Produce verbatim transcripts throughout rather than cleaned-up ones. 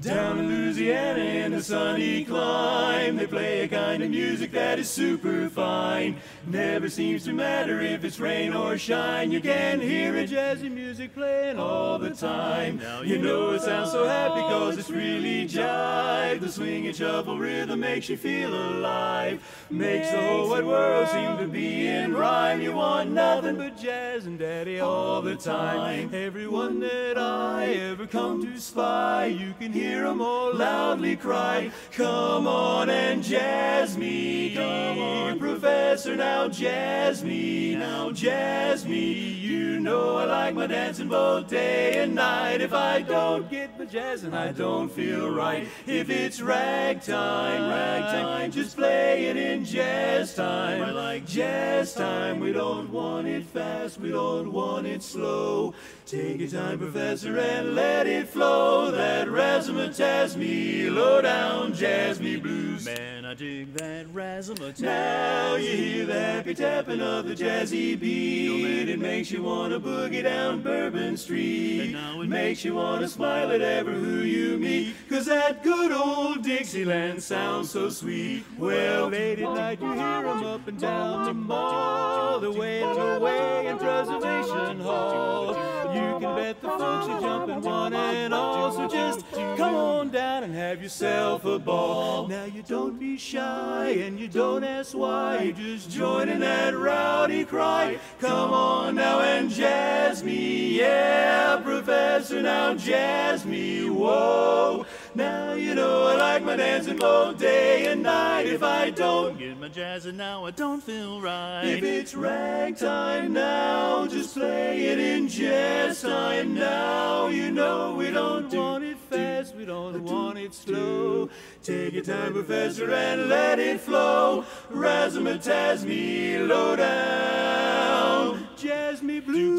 Down in Louisiana in the sunny clime, they play a kind of music that is super fine. Never seems to matter if it's rain or shine, you can hear a jazzy music playing all the time. Now you know it sounds so happy cause it's really jive. The swing and shuffle rhythm makes you feel alive, makes the whole wide world seem to be in rhyme. You want nothing but jazz and daddy all the time. Everyone that I ever come to spy, you can hear Hear 'em all loudly cry, come on and jazz me, come on professor, now jazz me, now jazz me. You know I like my dancing both day and night. If I don't get my jazz and I don't feel right, if it's ragtime, ragtime, just play it in jazz time. I like jazz time, we don't want it fast, we don't want it slow. Take your time professor and let it flow, that razzmatazz jazz me, low down jazz me blues. Man, I dig that razzmatazz. Now you hear the happy tapping of the jazzy beat, it makes you want to boogie down Bourbon Street, and now it makes you want to smile at ever who you meet, cause that good old Dixieland sounds so sweet. Well, late at night you hear 'em up and down the mall, the way and away in Preservation Hall. You can bet the folks are jumping one and all, so just come on down and have yourself a ball. Now you don't be shy and you don't ask why, you just join in that rowdy cry, come on now and jazz me, yeah professor, now jazz me, whoa. Now you know I like my dancing all day and night. If I don't get my jazz and now I don't feel right, if it's ragtime now, just play it in jazz time. Now you know we don't want it fast, we don't want it slow. Take your time professor and let it flow, razzmatazz me, low down jazz me blues.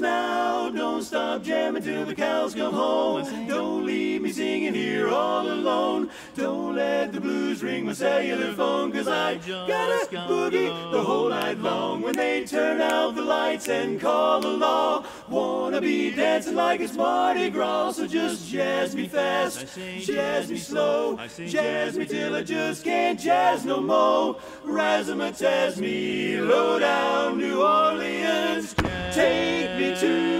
Now don't stop jamming till the cows come home, don't leave me singing here all alone, don't let the blues ring my cellular phone, cause I gotta boogie the whole night long. When they turn out the lights and call the law, wanna be dancing like it's Mardi Gras, so just jazz me fast, jazz me slow, jazz me till I just can't jazz no more, razzmatazz me, low down New Orleans, take me to